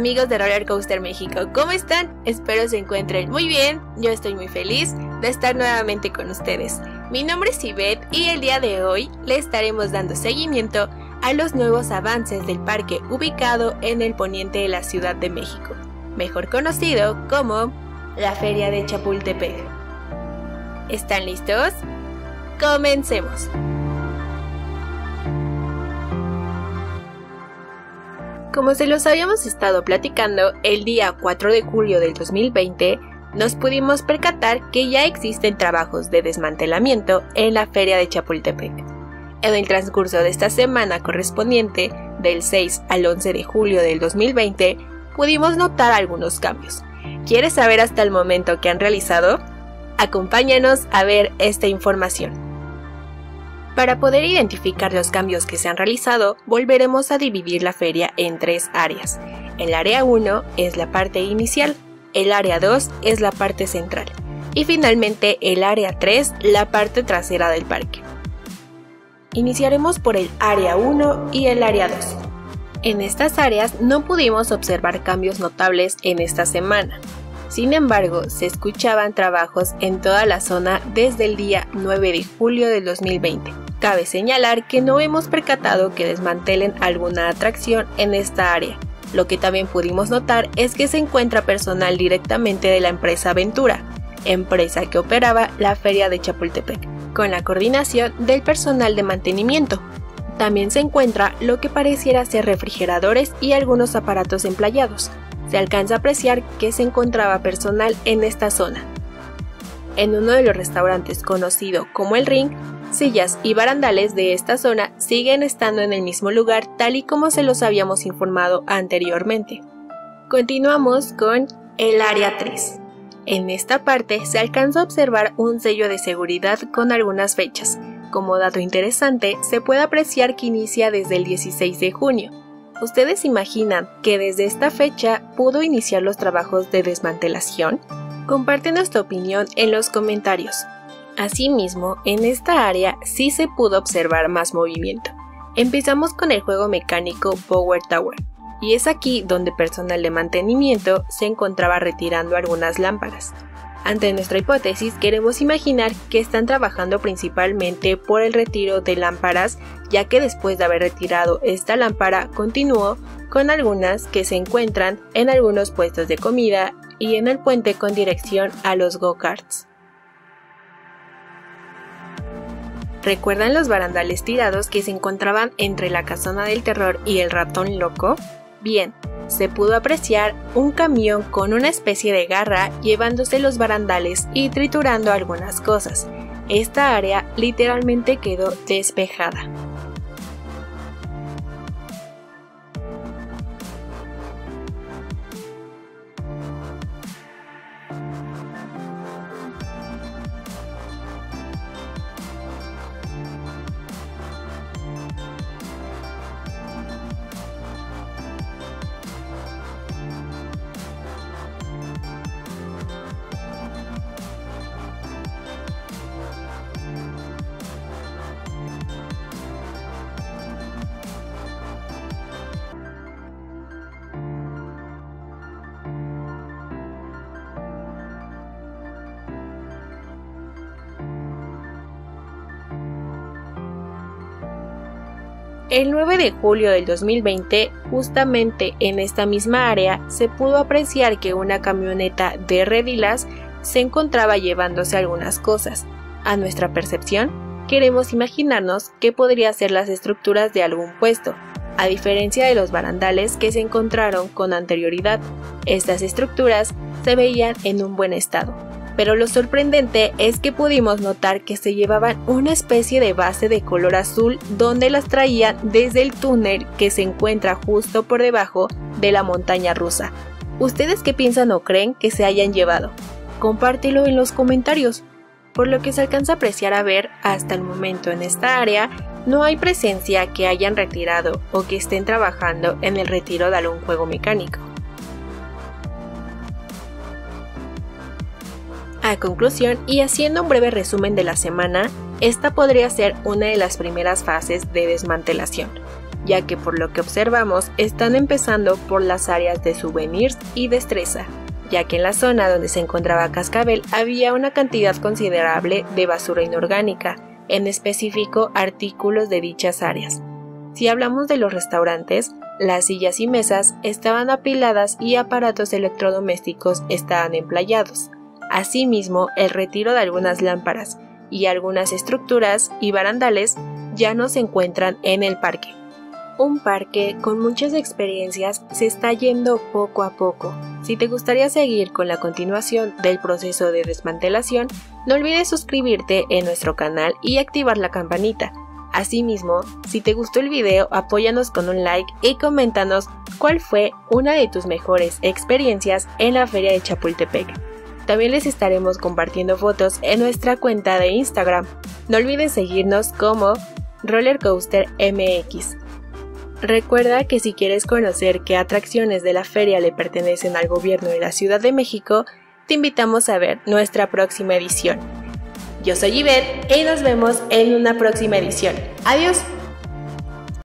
amigos de Roller Coaster México, ¿cómo están? Espero se encuentren muy bien, yo estoy muy feliz de estar nuevamente con ustedes. Mi nombre es Ivette y el día de hoy le estaremos dando seguimiento a los nuevos avances del parque ubicado en el poniente de la Ciudad de México, mejor conocido como la Feria de Chapultepec. ¿Están listos? ¡Comencemos! Como se los habíamos estado platicando, el día 4 de julio del 2020 nos pudimos percatar que ya existen trabajos de desmantelamiento en la Feria de Chapultepec. En el transcurso de esta semana correspondiente, del 6 al 11 de julio del 2020, pudimos notar algunos cambios. ¿Quieres saber hasta el momento qué han realizado? Acompáñanos a ver esta información. Para poder identificar los cambios que se han realizado, volveremos a dividir la feria en tres áreas. El área 1 es la parte inicial, el área 2 es la parte central y finalmente el área 3, la parte trasera del parque. Iniciaremos por el área 1 y el área 2. En estas áreas no pudimos observar cambios notables en esta semana. Sin embargo, se escuchaban trabajos en toda la zona desde el día 9 de julio del 2020. Cabe señalar que no hemos percatado que desmantelen alguna atracción en esta área. Lo que también pudimos notar es que se encuentra personal directamente de la empresa Ventura, empresa que operaba la Feria de Chapultepec, con la coordinación del personal de mantenimiento. También se encuentra lo que pareciera ser refrigeradores y algunos aparatos emplayados. Se alcanza a apreciar que se encontraba personal en esta zona. En uno de los restaurantes conocido como El Ring, sillas y barandales de esta zona siguen estando en el mismo lugar tal y como se los habíamos informado anteriormente. Continuamos con el área 3. En esta parte se alcanza a observar un sello de seguridad con algunas fechas. Como dato interesante, se puede apreciar que inicia desde el 16 de junio. ¿Ustedes imaginan que desde esta fecha pudo iniciar los trabajos de desmantelación? Comparte nuestra opinión en los comentarios. Asimismo, en esta área sí se pudo observar más movimiento. Empezamos con el juego mecánico Power Tower, y es aquí donde personal de mantenimiento se encontraba retirando algunas lámparas. Ante nuestra hipótesis, queremos imaginar que están trabajando principalmente por el retiro de lámparas, ya que después de haber retirado esta lámpara, continuó con algunas que se encuentran en algunos puestos de comida y en el puente con dirección a los go-karts. ¿Recuerdan los barandales tirados que se encontraban entre la Casona del Terror y el Ratón Loco? Bien. Se pudo apreciar un camión con una especie de garra llevándose los barandales y triturando algunas cosas. Esta área literalmente quedó despejada. El 9 de julio del 2020, justamente en esta misma área, se pudo apreciar que una camioneta de redilas se encontraba llevándose algunas cosas. A nuestra percepción, queremos imaginarnos qué podría ser las estructuras de algún puesto. A diferencia de los barandales que se encontraron con anterioridad, estas estructuras se veían en un buen estado. Pero lo sorprendente es que pudimos notar que se llevaban una especie de base de color azul donde las traían desde el túnel que se encuentra justo por debajo de la montaña rusa. ¿Ustedes qué piensan o creen que se hayan llevado? Compártelo en los comentarios. Por lo que se alcanza a apreciar a ver hasta el momento en esta área, no hay presencia que hayan retirado o que estén trabajando en el retiro de algún juego mecánico. A conclusión y haciendo un breve resumen de la semana, esta podría ser una de las primeras fases de desmantelación, ya que por lo que observamos están empezando por las áreas de souvenirs y destreza, ya que en la zona donde se encontraba Cascabel había una cantidad considerable de basura inorgánica, en específico artículos de dichas áreas. Si hablamos de los restaurantes, las sillas y mesas estaban apiladas y aparatos electrodomésticos estaban emplayados. Asimismo, el retiro de algunas lámparas y algunas estructuras y barandales ya no se encuentran en el parque. Un parque con muchas experiencias se está yendo poco a poco. Si te gustaría seguir con la continuación del proceso de desmantelación, no olvides suscribirte en nuestro canal y activar la campanita. Asimismo, si te gustó el video, apóyanos con un like y coméntanos cuál fue una de tus mejores experiencias en la Feria de Chapultepec. También les estaremos compartiendo fotos en nuestra cuenta de Instagram. No olviden seguirnos como Roller Coaster MX. Recuerda que si quieres conocer qué atracciones de la feria le pertenecen al gobierno de la Ciudad de México, te invitamos a ver nuestra próxima edición. Yo soy Ivette y nos vemos en una próxima edición. Adiós.